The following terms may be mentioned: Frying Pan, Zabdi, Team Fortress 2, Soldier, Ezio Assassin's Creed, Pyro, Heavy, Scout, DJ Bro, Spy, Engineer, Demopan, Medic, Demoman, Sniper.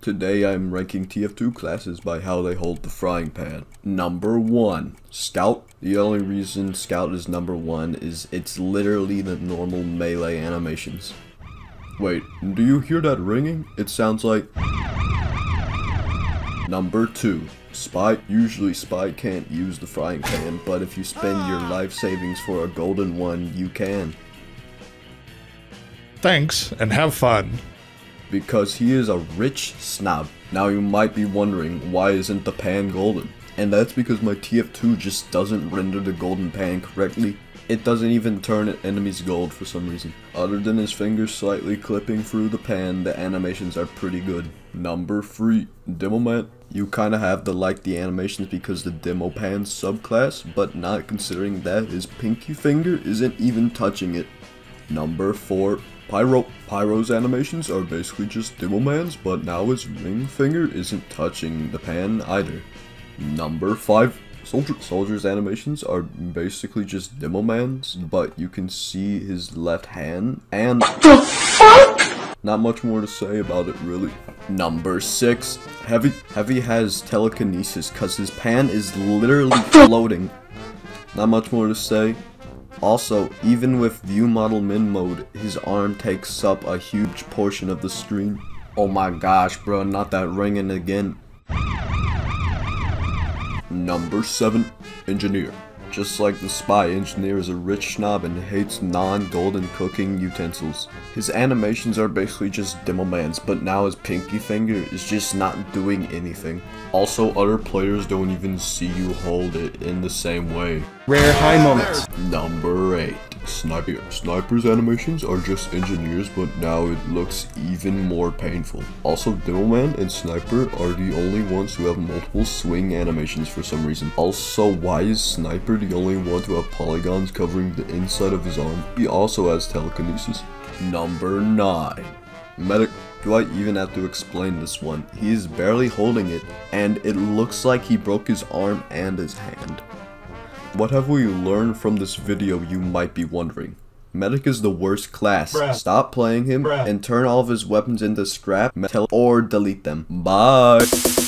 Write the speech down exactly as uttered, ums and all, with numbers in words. Today I'm ranking T F two classes by how they hold the frying pan. Number one. Scout. The only reason Scout is number one is it's literally the normal melee animations. Wait, do you hear that ringing? It sounds like... Number two. Spy. Usually Spy can't use the frying pan, but if you spend your life savings for a golden one, you can. Thanks, and have fun. Because he is a rich snob. Now you might be wondering, why isn't the pan golden? And that's because my T F two just doesn't render the golden pan correctly. It doesn't even turn an enemy's gold for some reason. Other than his fingers slightly clipping through the pan, the animations are pretty good. Number three. Demoman. You kinda have to like the animations because the Demopan subclass, but not considering that his pinky finger isn't even touching it. Number four. Pyro. Pyro's animations are basically just Demoman's, but now his ring finger isn't touching the pan either. Number five. Soldier. Soldier's animations are basically just Demoman's, but you can see his left hand and- What the fuck? Not much more to say about it, really. Number six. Heavy. Heavy has telekinesis, cause his pan is literally floating. Not much more to say. Also, even with view model min mode, his arm takes up a huge portion of the screen. Oh my gosh, bro, not that ringing again. Number seven. Engineer. Just like the Spy, Engineer is a rich snob and hates non-golden cooking utensils. His animations are basically just Demoman's, but now his pinky finger is just not doing anything. Also, other players don't even see you hold it in the same way. Rare high moments. Number eight. Sniper. Sniper's animations are just Engineer's, but now it looks even more painful. Also, Demoman and Sniper are the only ones who have multiple swing animations for some reason. Also, why is Sniper the only one to have polygons covering the inside of his arm? He also has telekinesis. Number nine. Medic. Do I even have to explain this one? He is barely holding it, and it looks like he broke his arm and his hand. What have we learned from this video, you might be wondering? Medic is the worst class. Bruh. Stop playing him Bruh. and turn all of his weapons into scrap metal or delete them. Bye!